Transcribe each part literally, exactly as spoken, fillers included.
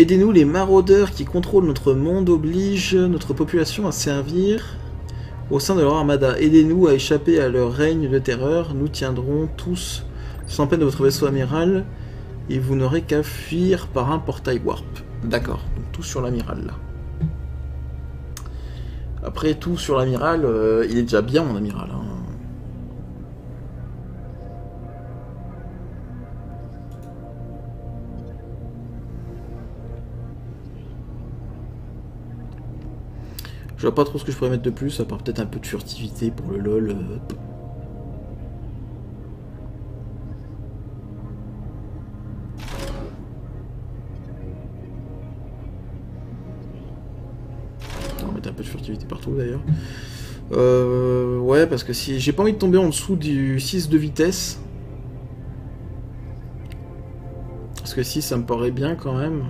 Aidez-nous, les maraudeurs qui contrôlent notre monde obligent notre population à servir au sein de leur armada. Aidez-nous à échapper à leur règne de terreur. Nous tiendrons tous sans peine de votre vaisseau amiral et vous n'aurez qu'à fuir par un portail warp. D'accord, donc tout sur l'amiral là. Après tout sur l'amiral, euh, il est déjà bien mon amiral. Hein. Je vois pas trop ce que je pourrais mettre de plus, à part peut-être un peu de furtivité pour le lol. On va mettre un peu de furtivité partout d'ailleurs. Euh, ouais, parce que si j'ai pas envie de tomber en dessous du six de vitesse. Parce que six, ça me paraît bien quand même.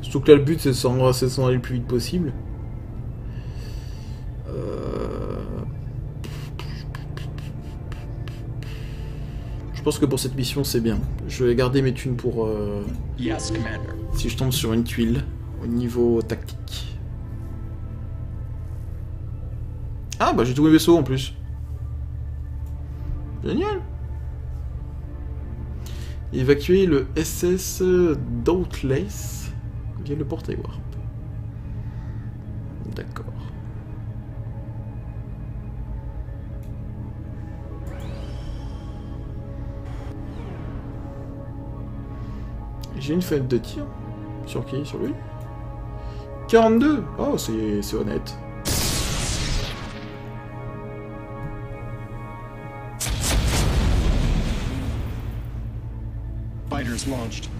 Surtout que là, le but, c'est de s'en aller le plus vite possible. Euh... Je pense que pour cette mission, c'est bien. Je vais garder mes thunes pour... Euh... Yes, Commander. Si je tombe sur une tuile, au niveau tactique. Ah, bah j'ai tous mes vaisseaux, en plus. Génial. Évacuer le S S Dauntless. Le portail warp. D'accord. J'ai une fenêtre de tir. Sur qui? Sur lui. Quarante-deux. Oh, c'est honnête. Fighters launched.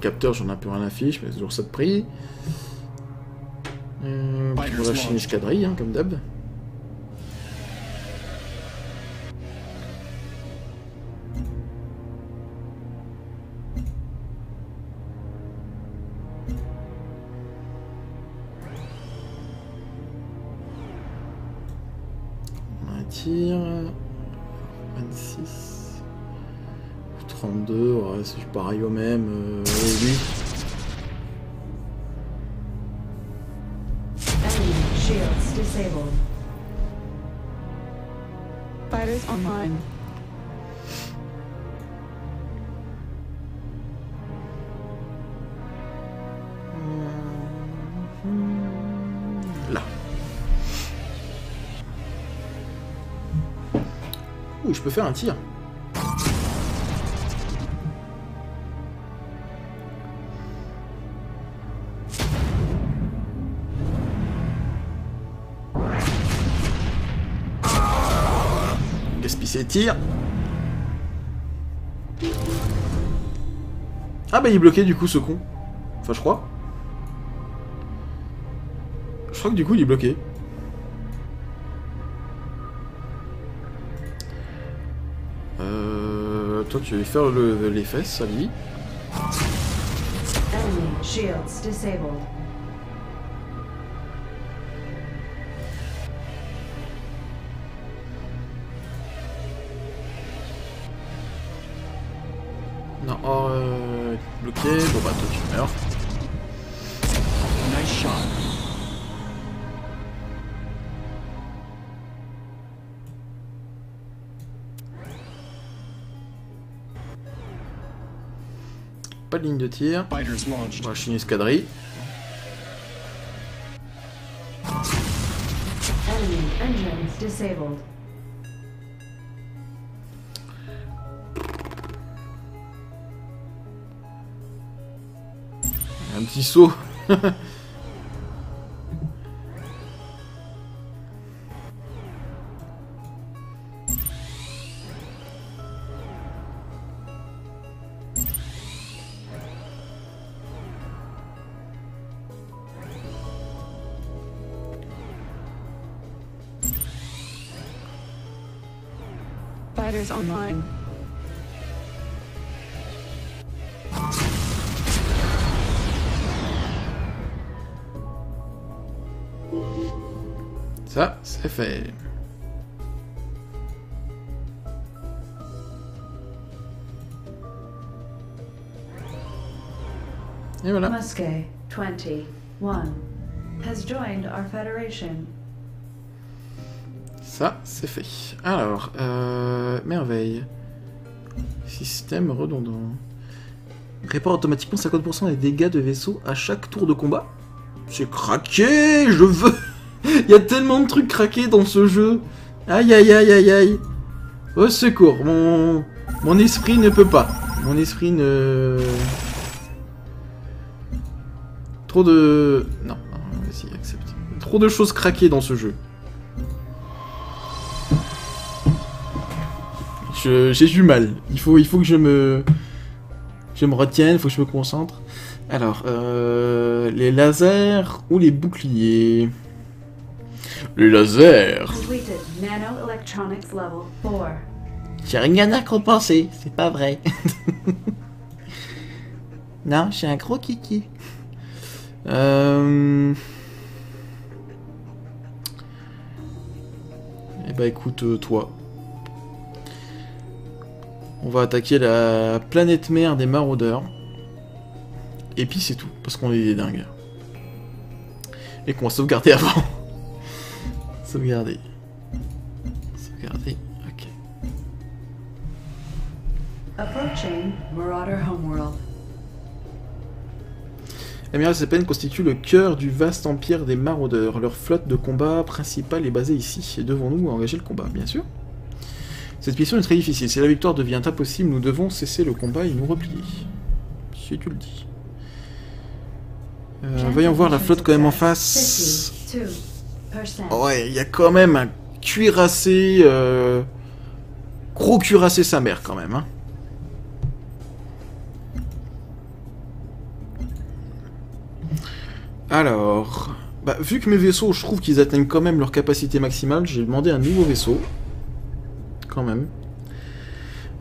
Capteur, j'en ai plus rien à fiche, mais c'est toujours ça de prix. Euh, pour la chine escadrille, hein, comme d'hab. On a un tir. vingt-six. trente-deux, ouais, c'est pareil au même, euh, lui. Là. Ouh, je peux faire un tir. C'est tir. Ah bah il est bloqué du coup ce con. Enfin je crois. Je crois que du coup il est bloqué. Euh, toi tu vas faire le, les fesses à lui. Non, oh, euh, bloqué, bon bah toi tu meurs. Nice shot. Pas de ligne de tir. On va chiner escadrille. Enemy engines disabled. Un petit saut. Fighters online. Ça, c'est fait. Et voilà. Musquet vingt et un has joined our federation. Ça, c'est fait. Alors, euh, merveille. Système redondant. Répare automatiquement cinquante pour cent des dégâts de vaisseau à chaque tour de combat. C'est craqué, je veux. Il y a tellement de trucs craqués dans ce jeu. Aïe, aïe, aïe, aïe, aïe. Au secours, mon... Mon esprit ne peut pas. Mon esprit ne... Trop de... Non, non, vas-y, accepte. Trop de choses craquées dans ce jeu. J'ai je... du mal. Il faut, il faut que je me... Je me retienne, il faut que je me concentre. Alors, euh... les lasers ou les boucliers? Les lasers. J'ai rien à compenser, c'est pas vrai. Non, j'ai un gros kiki. Euh... Eh bah écoute, toi. On va attaquer la planète mère des maraudeurs. Et puis c'est tout, parce qu'on est des dingues. Et qu'on va sauvegarder avant. Sauvegarder. Sauvegarder, ok. Approaching Marauder Homeworld. Amiral Zepen constitue le cœur du vaste empire des maraudeurs. Leur flotte de combat principale est basée ici. Et devons-nous engager le combat, bien sûr. Cette mission est très difficile. Si la victoire devient impossible, nous devons cesser le combat et nous replier. Si tu le dis. Euh, voyons voir la flotte quand même en face. Ouais, il y a quand même un cuirassé, euh, gros cuirassé sa mère quand même. Hein. Alors, bah, vu que mes vaisseaux, je trouve qu'ils atteignent quand même leur capacité maximale, j'ai demandé un nouveau vaisseau, quand même.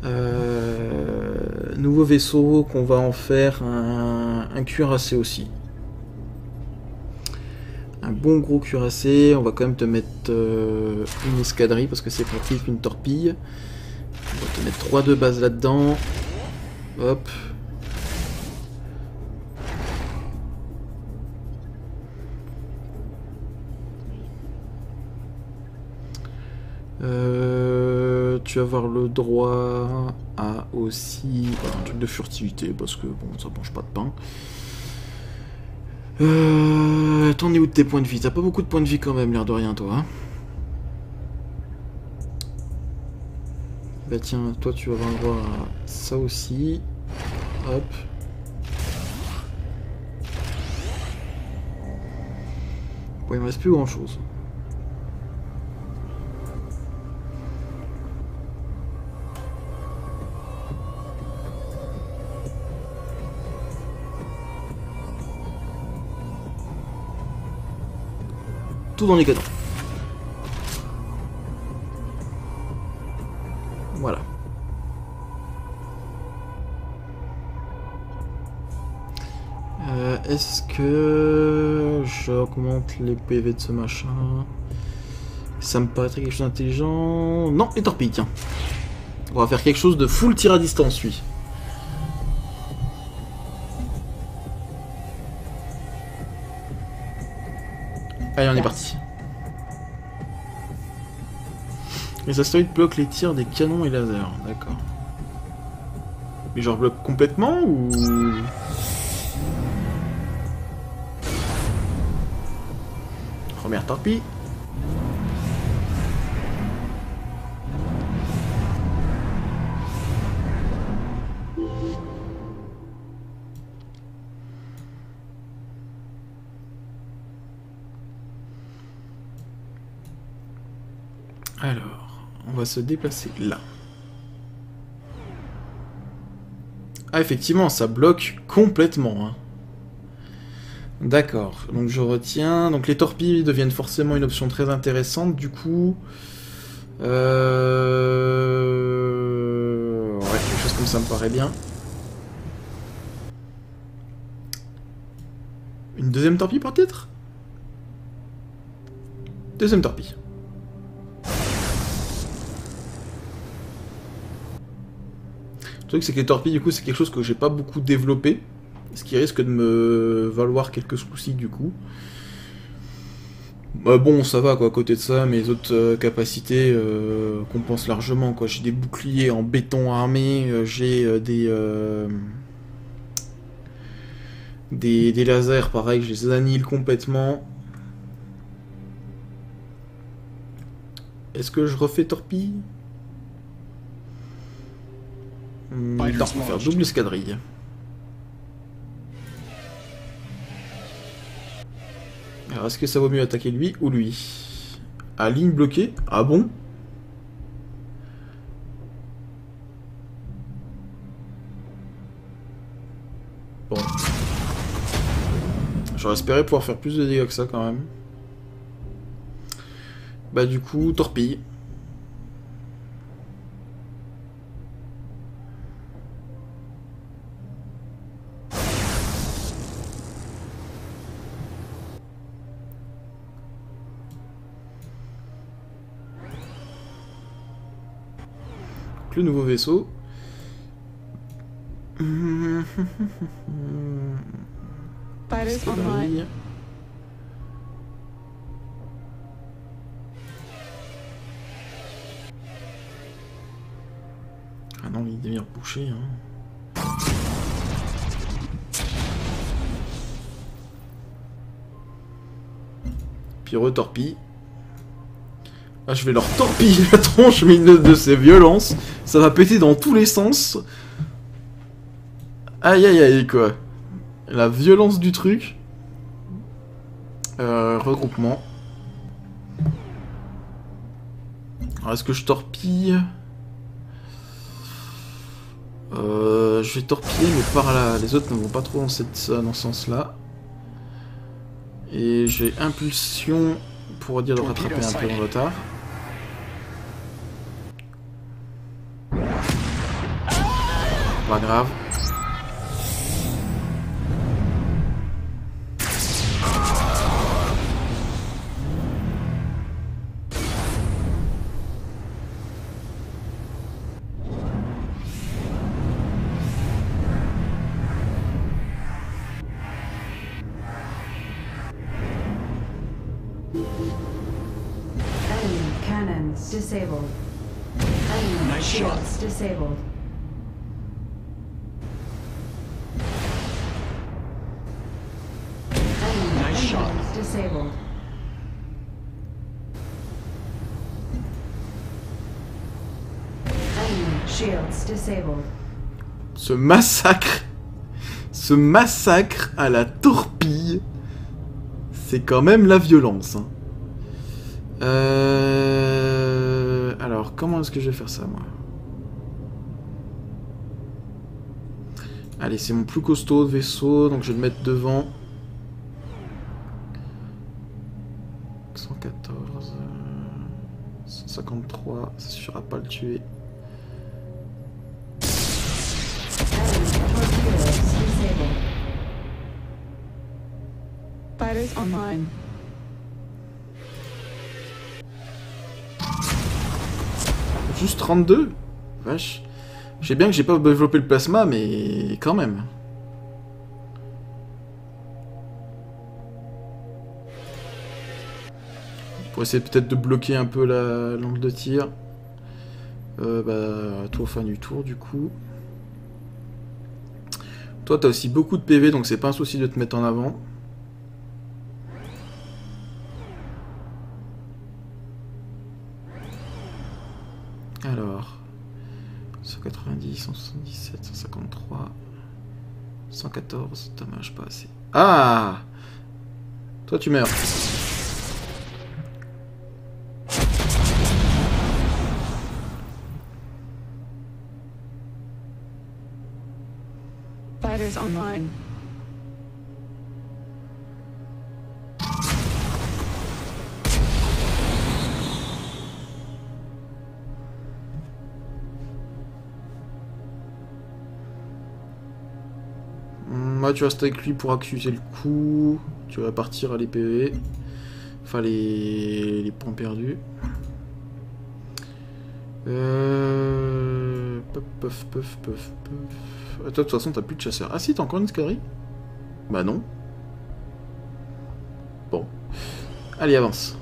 Euh, nouveau vaisseau qu'on va en faire un, un cuirassé aussi. Un bon gros cuirassé, on va quand même te mettre euh, une escadrille parce que c'est pratique, une torpille. On va te mettre trois de base là-dedans. Hop. Euh, tu vas avoir le droit à aussi bah, un truc de furtivité parce que bon, ça mange pas de pain. Euh... T'en es où de tes points de vie? T'as pas beaucoup de points de vie quand même, l'air de rien, toi, hein. Bah tiens, toi tu vas avoir ça aussi. Hop. Bon, il me reste plus grand chose. Dans les cadres. Voilà. Euh, Est-ce que j'augmente les P V de ce machin? Ça me paraîtrait quelque chose d'intelligent. Non, les torpilles, tiens. On va faire quelque chose de full tir à distance, lui. Allez, on est parti. Les astéroïdes bloquent les tirs des canons et lasers, d'accord. Mais genre bloquent complètement ou... Première torpille. Alors, on va se déplacer là. Ah, effectivement, ça bloque complètement. Hein. D'accord, donc je retiens. Donc les torpilles deviennent forcément une option très intéressante. Du coup... Euh... coup ça me paraît bien. Une deuxième torpille peut-être? Deuxième torpille. Le truc c'est que les torpilles du coup c'est quelque chose que j'ai pas beaucoup développé. Ce qui risque de me valoir quelques soucis du coup. Bah bon, ça va quoi, à côté de ça, mes autres euh, capacités euh, compensent largement quoi. J'ai des boucliers en béton armé, euh, j'ai euh, des, euh, des des lasers pareil, je les annihile complètement. Est-ce que je refais torpille? Hum, non, on va faire double escadrille. Alors, est-ce que ça vaut mieux attaquer lui ou lui? À ligne bloquée? Ah bon? Bon. J'aurais espéré pouvoir faire plus de dégâts que ça, quand même. Bah du coup, torpille. Le nouveau vaisseau. Ah non, il devient bouché. Hein. Puis retorpille. Ah, je vais leur torpiller la tronche, mais de, de ces violences, ça va péter dans tous les sens. Aïe aïe aïe quoi. La violence du truc. Euh, regroupement. Alors est-ce que je torpille? euh, Je vais torpiller, mais par là, les autres ne vont pas trop dans, cette, dans ce sens-là. Et j'ai impulsion pour dire de rattraper un peu en retard. Pas grave. Disabled. Nice shot. Disabled. Nice shot. Disabled. Shields disabled. Ce massacre, ce massacre à la torpille, c'est quand même la violence. Hein. Euh... Alors, comment est-ce que je vais faire ça, moi? Allez, c'est mon plus costaud vaisseau, donc je vais le mettre devant. cent quatorze... cent cinquante-trois, ça suffira pas à le tuer. Fighters online. Juste trente-deux? Vache. Je sais bien que j'ai pas développé le plasma, mais quand même. Pour essayer peut-être de bloquer un peu l'angle de tir. Euh, bah, toi, fin du tour, du coup. Toi, t'as aussi beaucoup de P V, donc c'est pas un souci de te mettre en avant. Alors, cent quatre-vingt-dix, cent soixante-dix-sept, cent cinquante-trois, cent quatorze, dommage, pas assez. Ah! Toi, tu meurs. Fighters online. Ouais, tu restes avec lui pour accuser le coup. Tu vas partir à les P V. Enfin, les, les points perdus. Euh... Puff, puff, puff, puff, puff. Ah, toi, de toute façon, t'as plus de chasseur. Ah si, t'as encore une scary. Bah non. Bon. Allez, avance.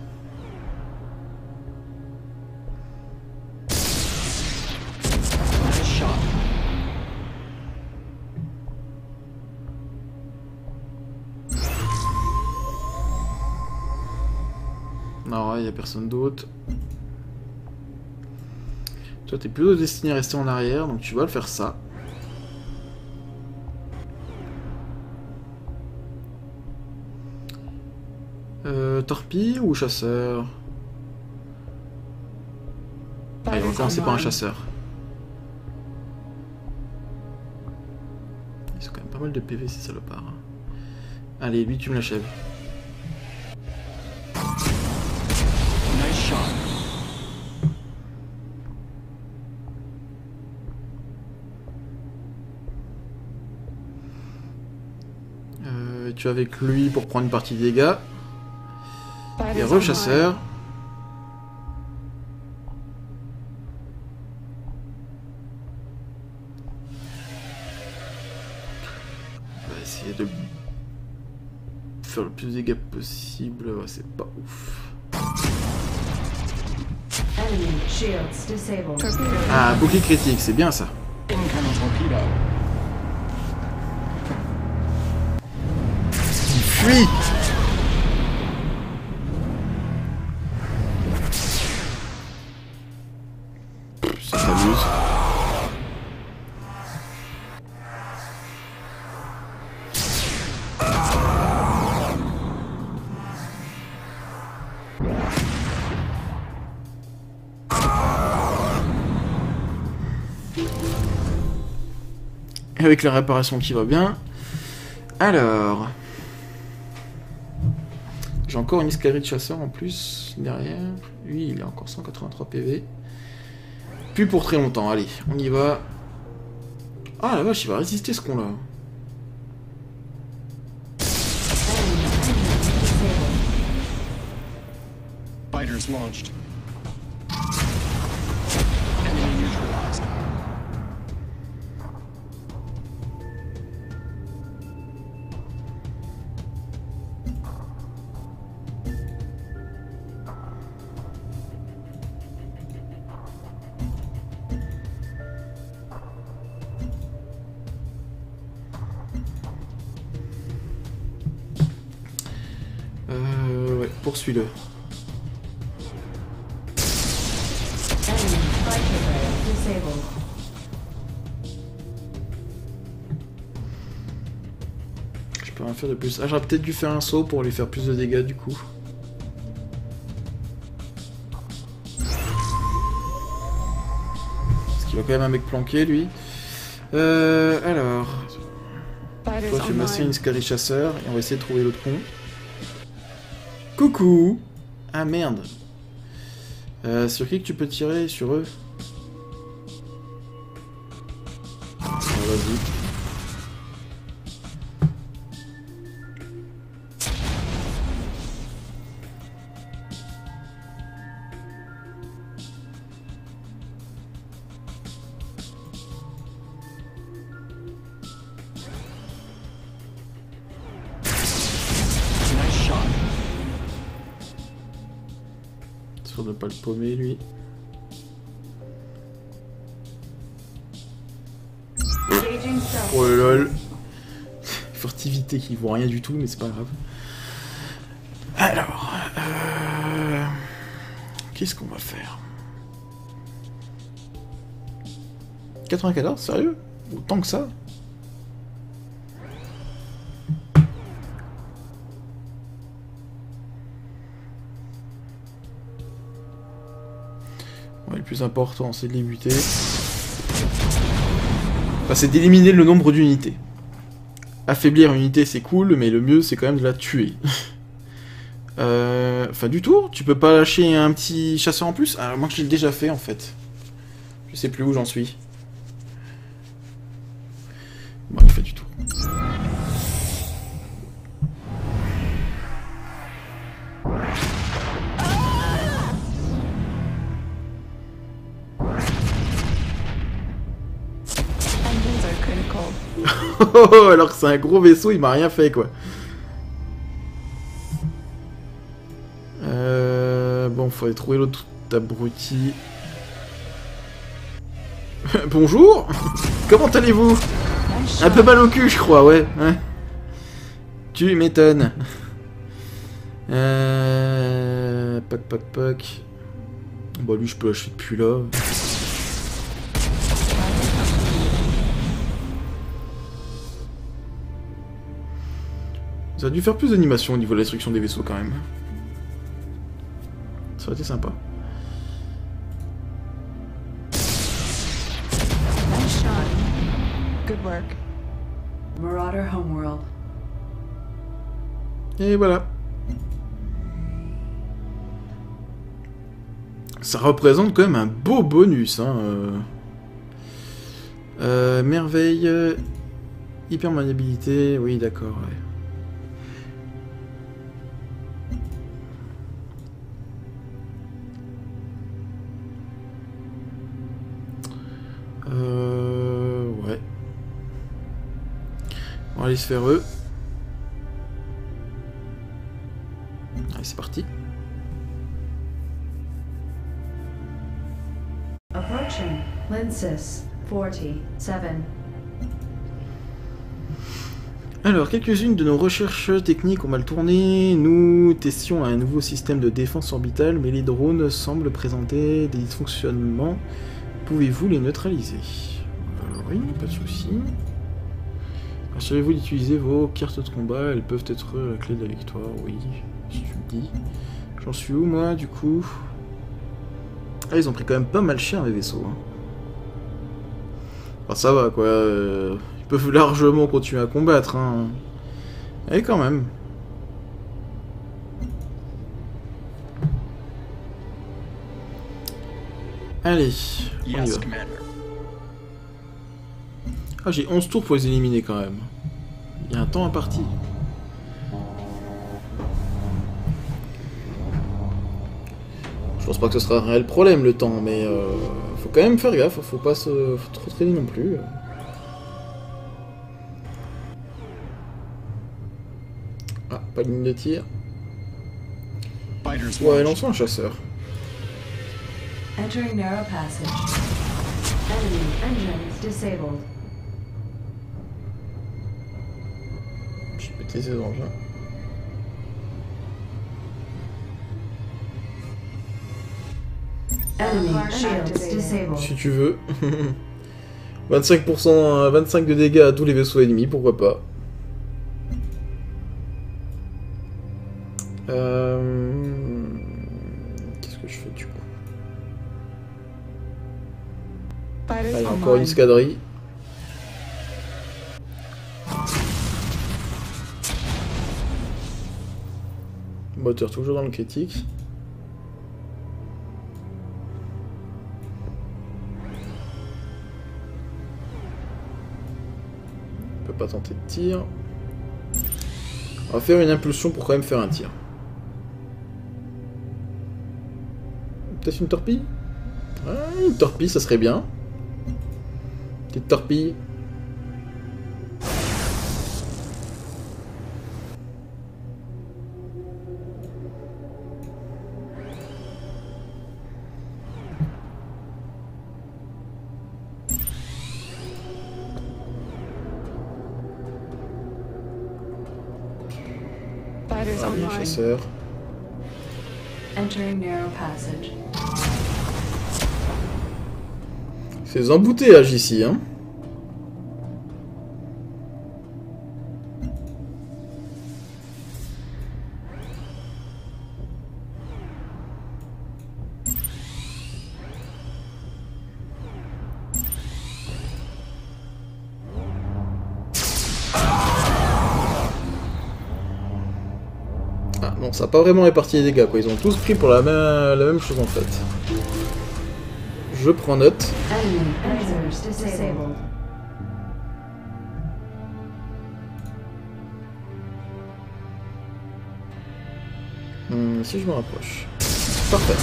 Non, il n'y a personne d'autre. Toi, t'es plutôt destiné à rester en arrière, donc tu vas le faire ça. Euh, torpille ou chasseur? Allez, on va commencer par un chasseur. Ils ont quand même pas mal de P V, ces salopards. Allez, lui, tu me l'achèves. Tu es avec lui pour prendre une partie des dégâts. Et rechasseur. On va essayer de faire le plus de dégâts possible. Ouais, c'est pas ouf. Ah, bouclier critique, c'est bien ça. Oui. Ça s'amuse. Avec la réparation qui va bien. Alors... J'ai encore une escadrille de chasseurs en plus, derrière. Lui, il a encore cent quatre-vingt-trois P V. Plus pour très longtemps, allez, on y va. Ah la vache, il va résister ce con-là. Poursuis-le. Je peux rien faire de plus. Ah, j'aurais peut-être dû faire un saut pour lui faire plus de dégâts du coup. Parce qu'il a quand même un mec planqué lui. Euh, alors... Toi tu masses une scary chasseur et on va essayer de trouver l'autre con. Coucou. Ah merde. Euh, sur qui que tu peux tirer? Sur eux? Ah, de pas le paumer lui. Oh lol. Furtivité qui vaut rien du tout mais c'est pas grave. Alors euh... qu'est-ce qu'on va faire? Quatre-vingt-quatorze? Sérieux? Autant que ça? Plus important, c'est de les buter. Enfin, c'est d'éliminer le nombre d'unités. Affaiblir une unité, c'est cool, mais le mieux, c'est quand même de la tuer. euh, fin du tour, tu peux pas lâcher un petit chasseur en plus? Ah, moi, je l'ai déjà fait, en fait. Je sais plus où j'en suis. Bon, il fait du tour. Alors que c'est un gros vaisseau, il m'a rien fait, quoi. Euh... Bon, faudrait trouver l'autre abruti. Bonjour. Comment allez-vous? Un peu mal au cul, je crois, ouais. Hein, tu m'étonnes. Euh... Poc, poc, poc. Bon, lui, je peux lâcher depuis là. Ça a dû faire plus d'animation au niveau de la destruction des vaisseaux, quand même. Ça aurait été sympa. Nice shot. Good work. Marauder Homeworld. Et voilà. Ça représente quand même un beau bonus, hein. Euh... Euh, merveille, euh... hyper maniabilité, oui, d'accord, ouais. Euh... Ouais. On va aller se faire eux. Allez, c'est parti. Approaching Lensis quarante-sept. Alors, quelques-unes de nos recherches techniques ont mal tourné. Nous testions un nouveau système de défense orbitale, mais les drones semblent présenter des dysfonctionnements. Pouvez-vous les neutraliser? Alors oui, pas de soucis. Assurez-vous d'utiliser vos cartes de combat, elles peuvent être la clé de la victoire, oui, si tu me dis. J'en suis où, moi, du coup? Ah, ils ont pris quand même pas mal cher, mes vaisseaux. Hein. Enfin, ça va, quoi. Euh, ils peuvent largement continuer à combattre, hein. Et quand même. Allez, on y va. Ah, j'ai onze tours pour les éliminer quand même. Il y a un temps imparti. Je pense pas que ce sera un réel problème le temps, mais euh, faut quand même faire gaffe, faut pas se faut trop traîner non plus. Ah, pas de ligne de tir. Ouais, lançons un chasseur. Entering narrow passage. Enemy engines disabled. J'ai pété ces engins. Enemy shields disabled. Si tu veux. vingt-cinq pour cent, vingt-cinq de dégâts à tous les vaisseaux ennemis, pourquoi pas. Euh... Qu'est-ce que je fais du coup? Allez, encore une escadrille. Moteur toujours dans le critique. On peut pas tenter de tir. On va faire une impulsion pour quand même faire un tir. Peut-être une torpille? Ouais, une torpille, ça serait bien. Petite torpille. Allez, chasseur. Entering narrow passage. C'est des embouteillages ici, hein. Ah non, ça n'a pas vraiment réparti les dégâts, quoi. Ils ont tous pris pour la même, la même chose, en fait. Je prends note. Hmm, si je me rapproche. Parfait.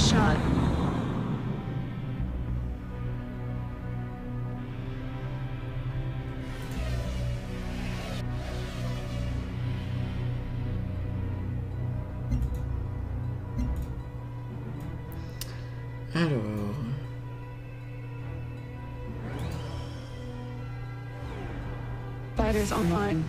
shot. Alors... Fighters online.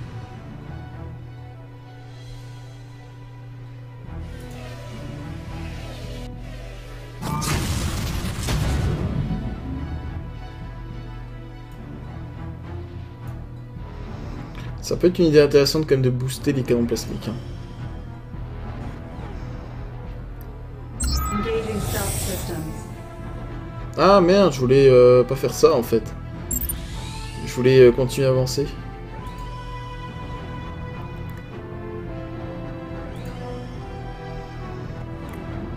Ça peut être une idée intéressante quand même de booster les canons plasmiques. Hein. Ah merde, je voulais euh, pas faire ça en fait. Je voulais euh, continuer à avancer.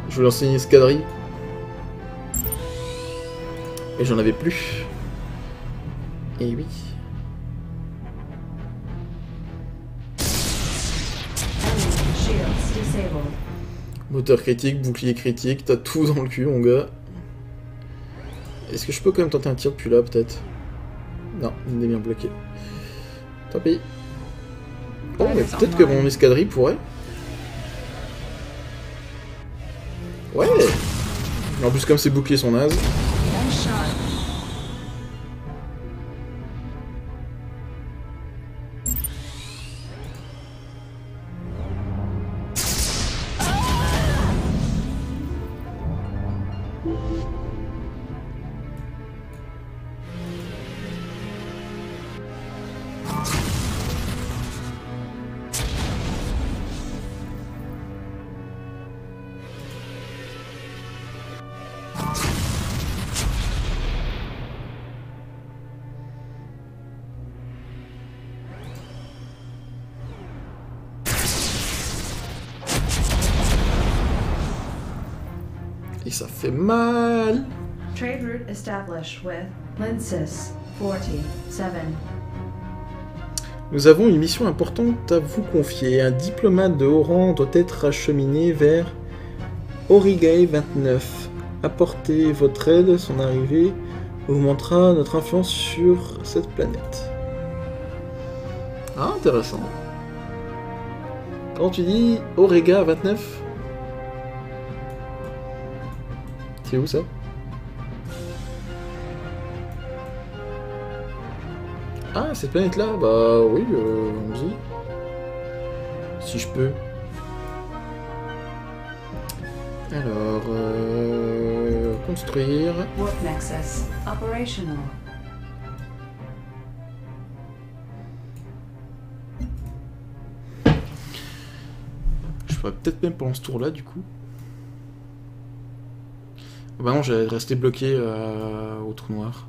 Je voulais enseigner une escadrille. Et j'en avais plus. Et oui. Moteur critique, bouclier critique, t'as tout dans le cul mon gars. Est-ce que je peux quand même tenter un tir depuis là peut-être? Non, il est bien bloqué. Tant pis. Oh mais peut-être que mon escadrille pourrait. Ouais. En plus comme ses boucliers sont nazes. Ça fait mal. Trade route established with Lensis forty-seven. Nous avons une mission importante à vous confier. Un diplomate de haut rang doit être acheminé vers Origae vingt-neuf. Apportez votre aide, son arrivée augmentera notre influence sur cette planète. Ah, intéressant. Quand tu dis Origae vingt-neuf, c'est où ça? Ah, cette planète-là? Bah oui, euh, allons-y. Si je peux. Alors, euh, construire. Warp Nexus operational. Je pourrais peut-être même pendant ce tour-là, du coup. Bah non, j'allais rester bloqué euh, au trou noir.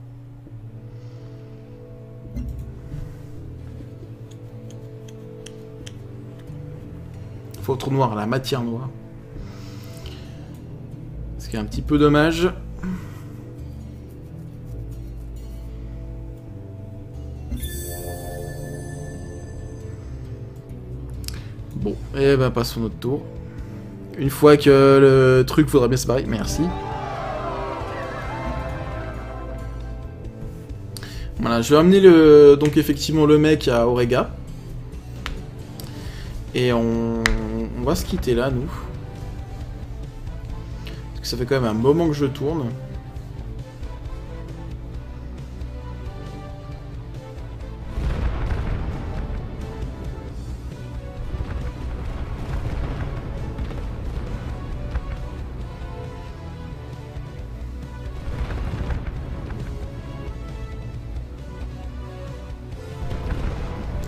Faut au trou noir, à la matière noire. Ce qui est un petit peu dommage. Bon, et bah passons notre tour. Une fois que le truc faudra bien se barrer. Merci. Voilà, je vais amener le, donc effectivement le mec à Orega. Et on, on va se quitter là, nous. Parce que ça fait quand même un moment que je tourne.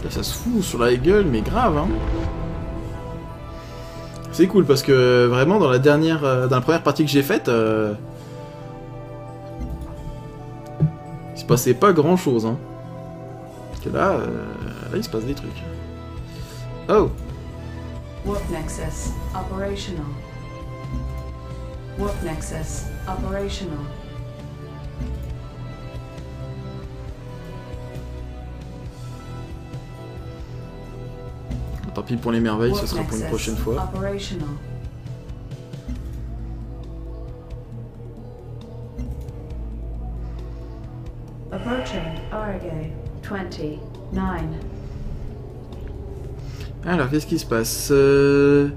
Ça se fout sur la gueule, mais grave, hein. C'est cool parce que vraiment dans la dernière, dans la première partie que j'ai faite, euh, il se passait pas grand chose, hein. Parce que là, euh, là il se passe des trucs. Oh. Warp Nexus operational. Warp Nexus operational. Tant pis pour les merveilles, ce sera pour une prochaine fois. Approaching Origae vingt-neuf. Alors, qu'est-ce qui se passe? euh,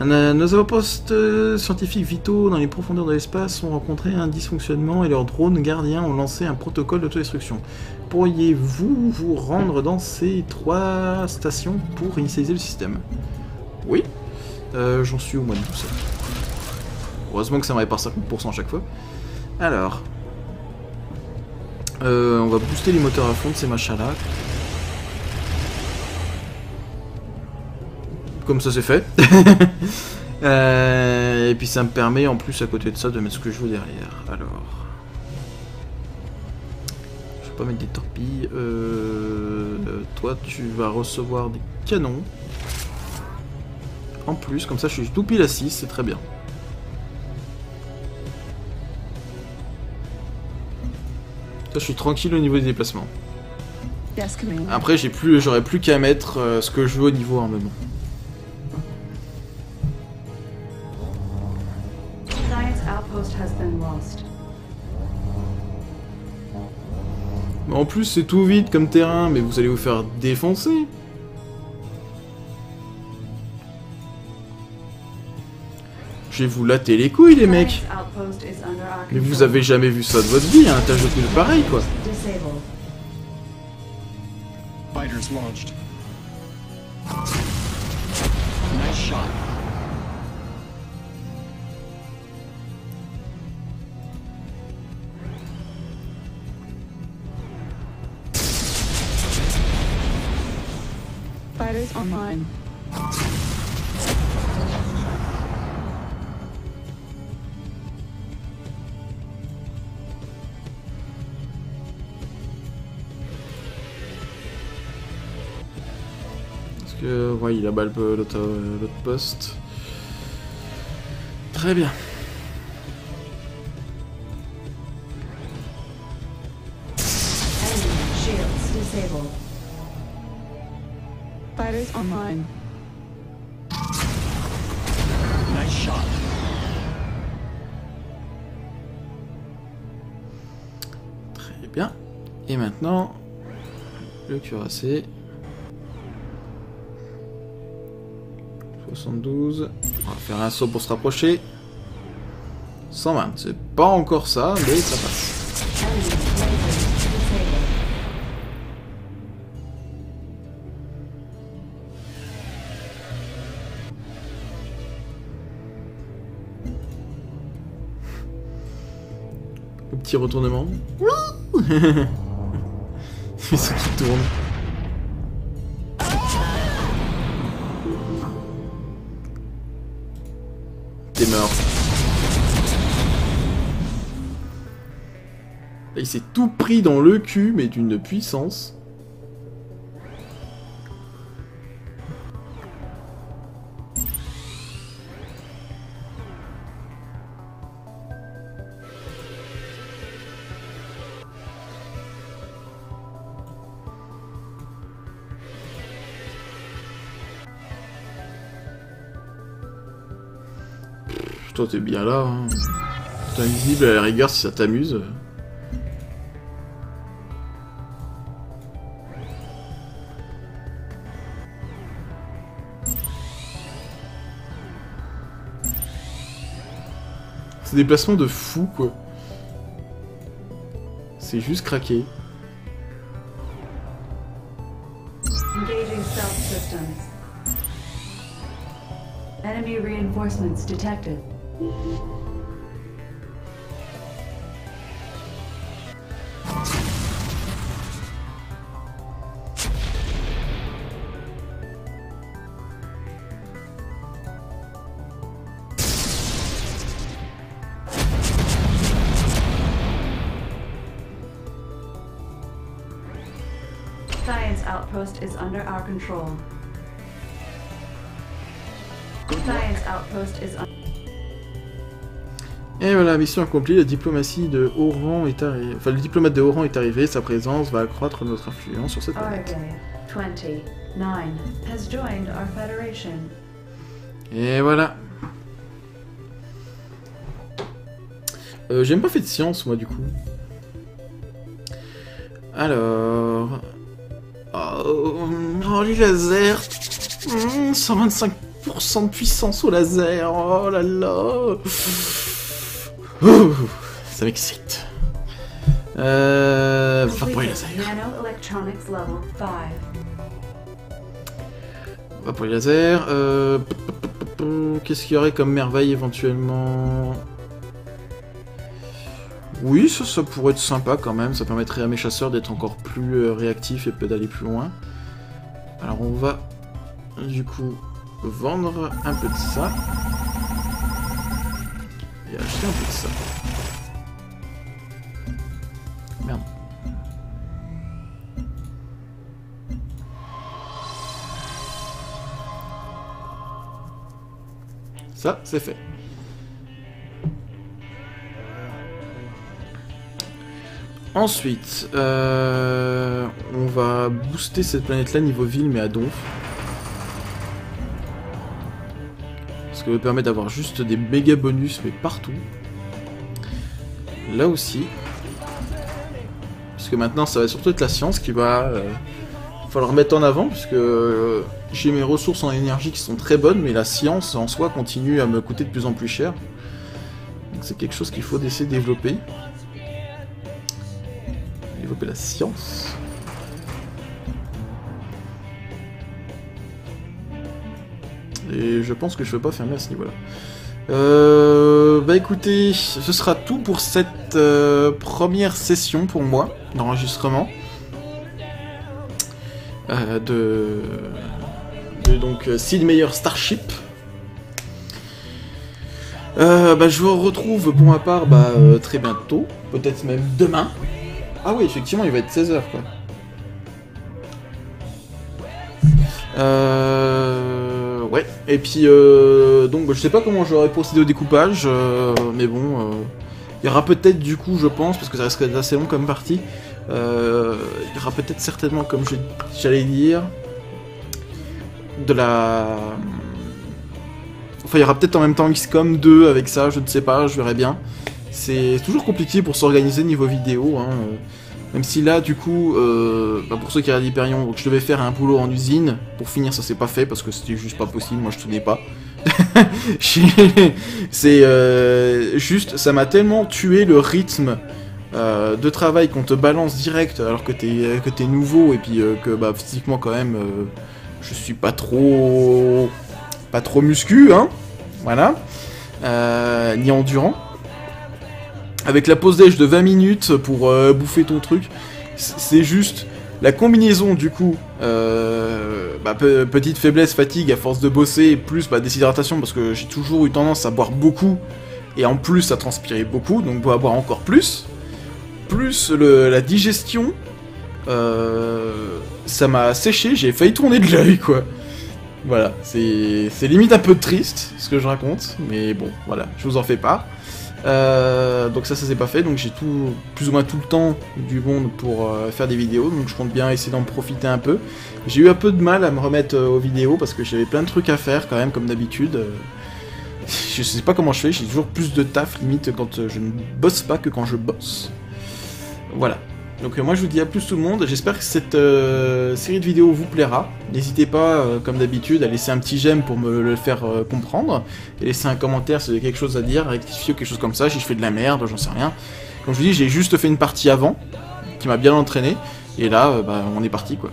Nos avant-postes scientifiques vitaux dans les profondeurs de l'espace ont rencontré un dysfonctionnement et leurs drones gardiens ont lancé un protocole d'autodestruction. Pourriez-vous vous rendre dans ces trois stations pour initialiser le système? Oui, euh, j'en suis au moins de tout ça. Heureusement que ça me répare cinquante pour cent à chaque fois. Alors, euh, on va booster les moteurs à fond de ces machins-là. Comme ça c'est fait. euh, et puis ça me permet en plus à côté de ça de mettre ce que je veux derrière. Alors, je vais pas mettre des torpilles. Euh, toi tu vas recevoir des canons. En plus, comme ça je suis tout pile à six, c'est très bien. Ça, je suis tranquille au niveau des déplacements. Après, j'ai plus, j'aurais plus qu'à mettre euh, ce que je veux au niveau armement. En plus, c'est tout vide comme terrain, mais vous allez vous faire défoncer. Je vais vous latter les couilles, les mecs. Mais vous avez jamais vu ça de votre vie, hein, t'as jeté le pareil, quoi. Fighters online. Parce que, ouais, il a balle l'autre poste. Très bien. Online. Nice shot. Très bien. Et maintenant, le cuirassé. soixante-douze. On va faire un saut pour se rapprocher. cent vingt. C'est pas encore ça, mais ça passe. Petit retournement. Oui. C'est ce qui tourne. T'es mort. Là, il s'est tout pris dans le cul, mais d'une puissance. Toi t'es bien là, hein. T'es invisible à la rigueur si ça t'amuse. C'est des placements de fou quoi. C'est juste craqué. Enemy reinforcements detected. Science outpost is under our control. Et voilà, mission accomplie, la diplomatie de haut rang est arrivée. Enfin, le diplomate de haut rang est arrivé, sa présence va accroître notre influence sur cette planète. Et voilà. Euh, j'ai même pas fait de science, moi, du coup. Alors... Oh, oh les lasers, mmh, cent vingt-cinq pour cent de puissance au laser, oh là là, ouh, ça m'excite. Euh... Vapor laser. Vapor laser, euh... qu'est-ce qu'il y aurait comme merveille éventuellement? Oui, ça, ça pourrait être sympa quand même, ça permettrait à mes chasseurs d'être encore plus euh, réactifs et d'aller plus loin. Alors on va, du coup, vendre un peu de ça. Et acheter un peu de ça. Merde. Ça, c'est fait. Ensuite, euh, on va booster cette planète-là niveau ville, mais à donf. Ce qui me permet d'avoir juste des méga bonus, mais partout. Là aussi. Parce que maintenant, ça va surtout être la science qui va euh, falloir mettre en avant, puisque euh, j'ai mes ressources en énergie qui sont très bonnes, mais la science en soi continue à me coûter de plus en plus cher. Donc c'est quelque chose qu'il faut essayer de développer. Développer la science. Et je pense que je ne veux pas fermer à ce niveau-là. Euh, bah écoutez, ce sera tout pour cette euh, première session pour moi d'enregistrement euh, de, de donc Sid Meier Starship. Euh, bah, je vous retrouve pour ma part bah, euh, très bientôt, peut-être même demain. Ah oui, effectivement, il va être seize heures, quoi. Euh... Ouais, et puis, euh... donc, je sais pas comment j'aurais procédé au découpage, euh... mais bon, euh... il y aura peut-être, du coup, je pense, parce que ça risque d'être assez long comme partie, euh... il y aura peut-être certainement, comme j'allais dire, de la... Enfin, il y aura peut-être en même temps X COM deux avec ça, je ne sais pas, je verrai bien. C'est toujours compliqué pour s'organiser niveau vidéo, hein. Même si là, du coup, euh, bah pour ceux qui regardent Hyperion, donc je devais faire un boulot en usine. Pour finir, ça s'est pas fait parce que c'était juste pas possible, moi je tenais pas. C'est euh, juste, ça m'a tellement tué le rythme euh, de travail qu'on te balance direct alors que t'es que t'es nouveau et puis euh, que bah, physiquement quand même, euh, je suis pas trop, pas trop muscu, hein, voilà, euh, ni endurant. Avec la pause déj de vingt minutes pour euh, bouffer ton truc, c'est juste la combinaison du coup, euh, bah, pe petite faiblesse, fatigue à force de bosser, plus bah, déshydratation parce que j'ai toujours eu tendance à boire beaucoup, et en plus à transpirer beaucoup, donc on va boire encore plus, plus le, la digestion, euh, ça m'a séché, j'ai failli tourner de l'œil quoi. Voilà, c'est limite un peu triste ce que je raconte, mais bon, voilà, je vous en fais part. Euh, donc ça, ça s'est pas fait, donc j'ai tout, plus ou moins tout le temps du monde pour euh, faire des vidéos, donc je compte bien essayer d'en profiter un peu. J'ai eu un peu de mal à me remettre euh, aux vidéos parce que j'avais plein de trucs à faire quand même, comme d'habitude. Euh, je sais pas comment je fais, j'ai toujours plus de taf limite quand euh, je ne bosse pas que quand je bosse. Voilà. Donc euh, moi je vous dis à plus tout le monde, j'espère que cette euh, série de vidéos vous plaira. N'hésitez pas, euh, comme d'habitude, à laisser un petit j'aime pour me le faire euh, comprendre, et laisser un commentaire si vous avez quelque chose à dire, rectifier ou quelque chose comme ça, si je fais de la merde, j'en sais rien. Comme je vous dis, j'ai juste fait une partie avant, qui m'a bien entraîné, et là, euh, bah, on est parti quoi.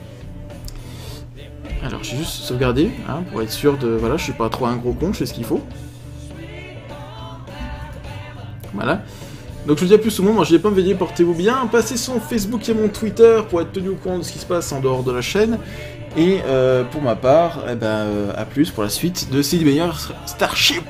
Alors j'ai juste sauvegardé, hein, pour être sûr de... Voilà, je suis pas trop un gros con, je fais ce qu'il faut. Voilà. Donc je vous dis à plus tout le monde, moi je n'ai pas me veiller, portez-vous bien, passez sur Facebook et mon Twitter pour être tenu au courant de ce qui se passe en dehors de la chaîne, et euh, pour ma part, eh ben, euh, à plus pour la suite de Sid Meier Starship.